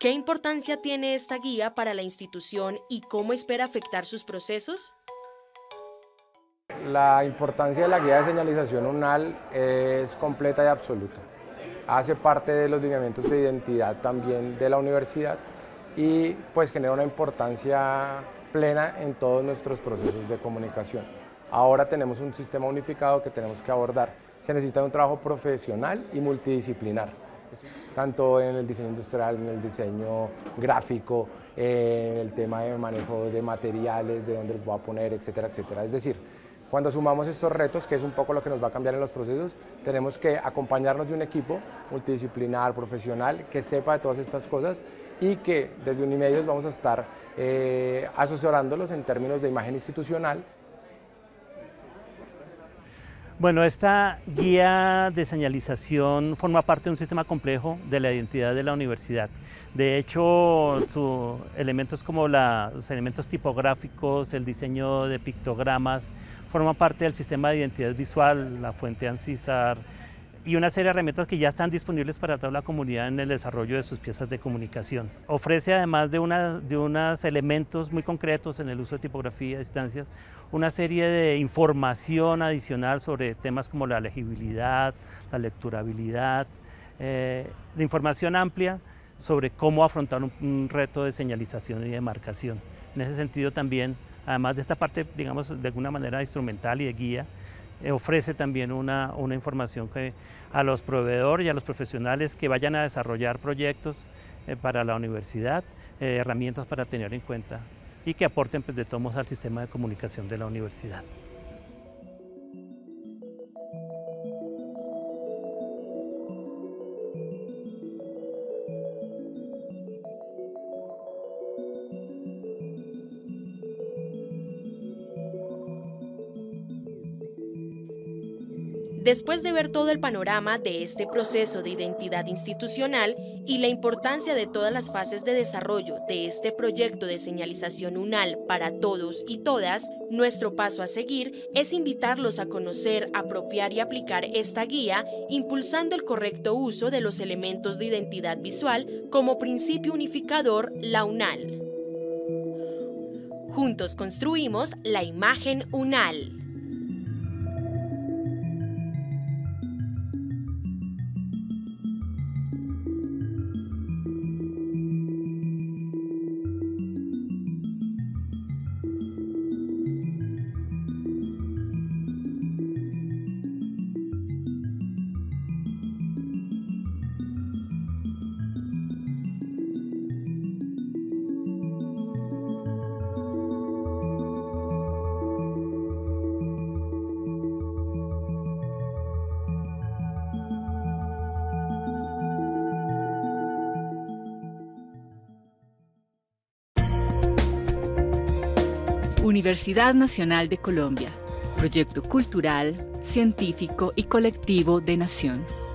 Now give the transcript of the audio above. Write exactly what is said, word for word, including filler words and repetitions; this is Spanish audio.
¿Qué importancia tiene esta guía para la institución y cómo espera afectar sus procesos? La importancia de la guía de señalización UNAL es completa y absoluta. Hace parte de los lineamientos de identidad también de la universidad y pues genera una importancia plena en todos nuestros procesos de comunicación. Ahora tenemos un sistema unificado que tenemos que abordar. Se necesita un trabajo profesional y multidisciplinar, tanto en el diseño industrial, en el diseño gráfico, en el tema de manejo de materiales, de dónde los voy a poner, etcétera, etcétera. Es decir, cuando sumamos estos retos, que es un poco lo que nos va a cambiar en los procesos, tenemos que acompañarnos de un equipo multidisciplinar, profesional, que sepa de todas estas cosas y que desde Unimedios vamos a estar eh, asesorándolos en términos de imagen institucional. Bueno, esta guía de señalización forma parte de un sistema complejo de la identidad de la universidad. De hecho, su, elementos como la, los elementos tipográficos, el diseño de pictogramas, forman parte del sistema de identidad visual, la fuente Ansízar y una serie de herramientas que ya están disponibles para toda la comunidad en el desarrollo de sus piezas de comunicación. Ofrece, además de, una, de unos elementos muy concretos en el uso de tipografía, distancias, una serie de información adicional sobre temas como la legibilidad, la lecturabilidad, eh, de información amplia sobre cómo afrontar un, un reto de señalización y de marcación. En ese sentido también, además de esta parte, digamos, de alguna manera instrumental y de guía, ofrece también una, una información que a los proveedores y a los profesionales que vayan a desarrollar proyectos eh, para la universidad, eh, herramientas para tener en cuenta y que aporten pues, de todos al sistema de comunicación de la universidad. Después de ver todo el panorama de este proceso de identidad institucional y la importancia de todas las fases de desarrollo de este proyecto de señalización UNAL para todos y todas, nuestro paso a seguir es invitarlos a conocer, apropiar y aplicar esta guía, impulsando el correcto uso de los elementos de identidad visual como principio unificador, la UNAL. Juntos construimos la imagen UNAL. Universidad Nacional de Colombia, proyecto cultural, científico y colectivo de Nación.